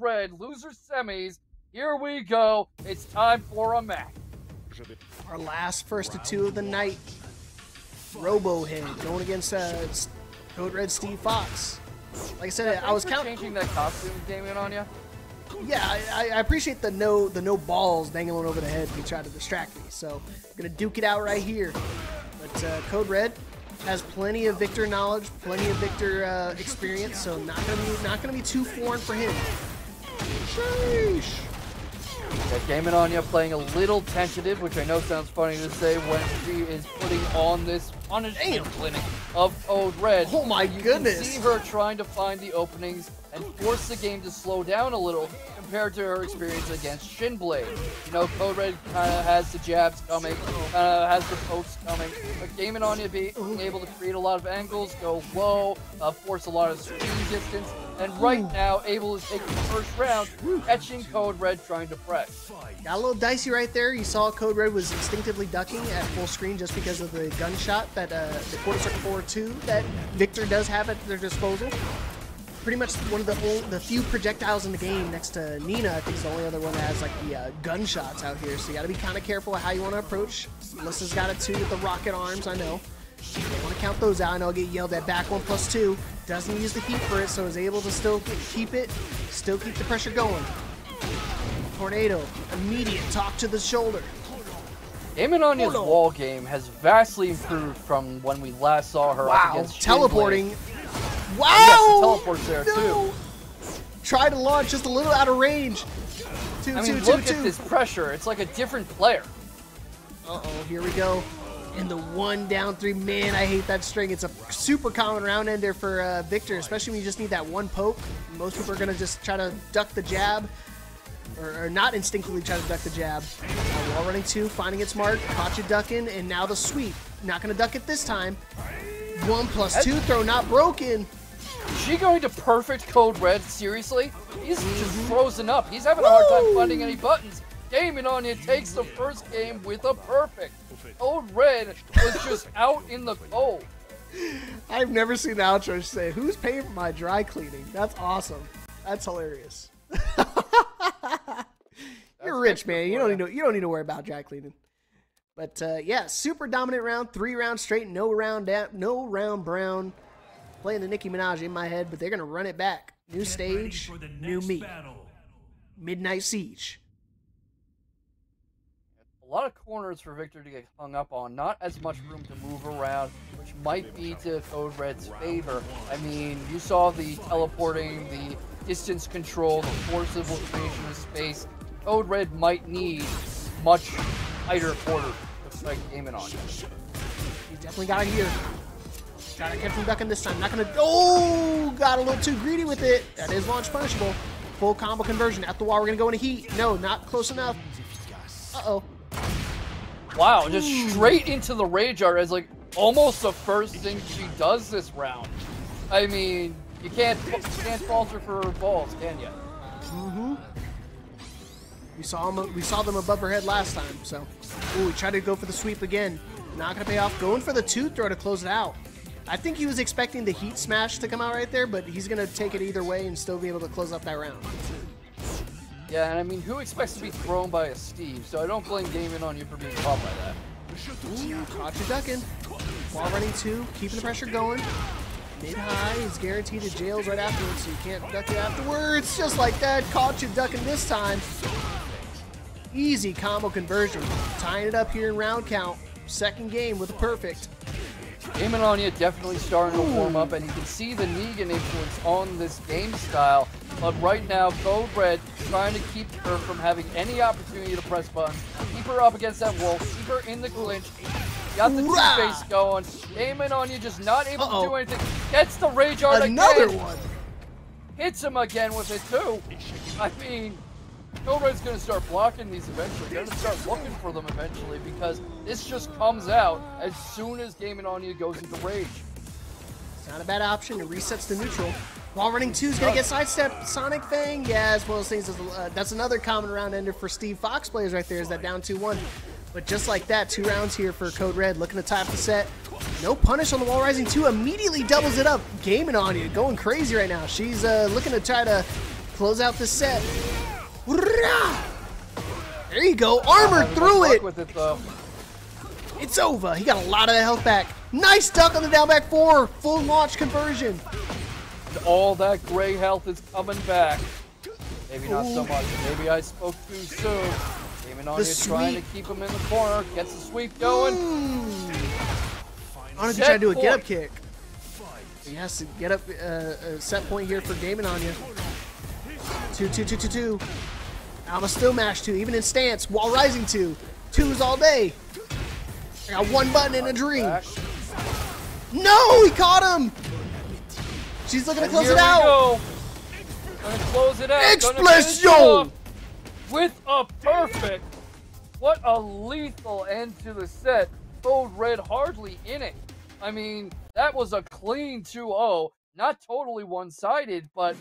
Red loser semis. Here we go. It's time for a match. Our last first of two of the night. Robo him going against Code Red Steve Fox. Like I said, I was counting. Changing that costume, Gamin On Ya. Yeah, I appreciate the no balls dangling over the head to try to distract me. So I'm gonna duke it out right here. But Code Red has plenty of Victor knowledge, plenty of Victor experience, so not gonna be too foreign for him. Sheesh. Yeah, Gamin On Ya playing a little tentative, which I know sounds funny to say when she is putting on this punishment clinic of Code Red. Oh my goodness! You can see her trying to find the openings and force the game to slow down a little compared to her experience against Shinblade. You know, Code Red kind of has the jabs coming, has the pokes coming, but Gamin On Ya being able to create a lot of angles, go low, force a lot of screen distance, and right now, Abel is taking the first round, catching Code Red trying to press. Got a little dicey right there. You saw Code Red was instinctively ducking at full screen just because of the gunshot that the quarter circle 4-2 that Victor does have at their disposal. Pretty much one of the few projectiles in the game next to Nina. I think is the only other one that has like the gunshots out here. So you got to be kind of careful with how you want to approach. Melissa's got it too with the rocket arms. I know. I want to count those out. I know I'll get yelled at. Back 1+2 doesn't use the heat for it, so is able to still keep it, still keep the pressure going. Tornado, immediate talk to the shoulder. Gamin On Ya's wall game has vastly improved from when we last saw her up against teleporting. Wow! Teleports there too. Try to launch just a little out of range. Look at this pressure. It's like a different player. Uh-oh, here we go. And the 1-down-3. Man, I hate that string. It's a super common round ender for Victor, especially when you just need that one poke. Most people are going to just try to duck the jab. Or not instinctively try to duck the jab. Wall running 2, finding its mark. Caught you ducking, and now the sweep. Not going to duck it this time. 1+2 throw not broken. Is she going to perfect Code Red? Seriously? He's just frozen up. He's having a hard time finding any buttons. Gamin On Ya takes the first game with a perfect. Code Red was just out in the cold. I've never seen the outro say, "Who's paying for my dry cleaning?" That's awesome. That's hilarious. You're rich, man. You don't need to worry about dry cleaning. But yeah, super dominant round, 3 rounds straight, no round brown. Playing the Nicki Minaj in my head, but they're gonna run it back. New stage, new me. Midnight Siege. A lot of corners for Victor to get hung up on, not as much room to move around, which might be to Code Red's favor. I mean, you saw the teleporting, the distance control, the forcible creation of space. Code Red might need much tighter quarter to fight Gamin On Ya. He definitely got it here. Gotta get from ducking this time. Not gonna. Oh, got a little too greedy with it. That is launch punishable. Full combo conversion at the wall. We're gonna go into heat. No, not close enough. Uh oh. Wow, just straight into the rage art as like almost the first thing she does this round. I mean, you can't falter for her balls, can you? We saw them above her head last time, so. Ooh, he tried to go for the sweep again. Not gonna pay off. Going for the 2-throw to close it out. I think he was expecting the heat smash to come out right there, but he's gonna take it either way and still be able to close up that round. Yeah, and I mean, who expects to be thrown by a Steve? So I don't blame Gamin On Ya for being caught by that. Ooh, caught you ducking. Wall running 2, keeping the pressure going. Mid-high is guaranteed to jails right afterwards, so you can't duck it afterwards. Just like that, caught you ducking this time. Easy combo conversion. Tying it up here in round count. Second game with a perfect. Gamin On Ya definitely starting to warm up, and you can see the Negan influence on this game style. But right now, Code Red trying to keep her from having any opportunity to press buttons. Keep her up against that wall. Keep her in the clinch. Got the two-face going. Gamin On Ya just not able to do anything. Gets the rage art again. Another one. Hits him again with it too. I mean, Code Red's going to start blocking these eventually. They're going to start looking for them eventually because this just comes out as soon as Gamin On Ya goes into rage. It's not a bad option. It resets the neutral. Wall running 2 is going to get sidestepped. Sonic Fang, yeah, it's one of those things. That's another common round ender for Steve Fox players right there is that down 2-1. But just like that, 2 rounds here for Code Red looking to tie up the set. No punish on the wall rising 2. Immediately doubles it up. Gamin On Ya going crazy right now. She's looking to try to Close out the set. There you go. Armor through it. With it though. It's over. He got a lot of that health back. Nice duck on the down back four. Full launch conversion. All that gray health is coming back. Maybe not so much. Maybe I spoke too soon. Gamin On Ya trying to keep him in the corner. Gets the sweep going. I trying to do a get up kick. He has to get up a set point here for Gamin On Ya. 2-2-2-2-2. Alma still mashed 2, even in stance, while rising 2. 2s all day. I got one button in a dream. No, he caught him. She's looking to close it out. Gonna close it out. Explosion! With a perfect. What a lethal end to the set. Code Red hardly in it. I mean, that was a clean 2-0. Not totally one-sided, but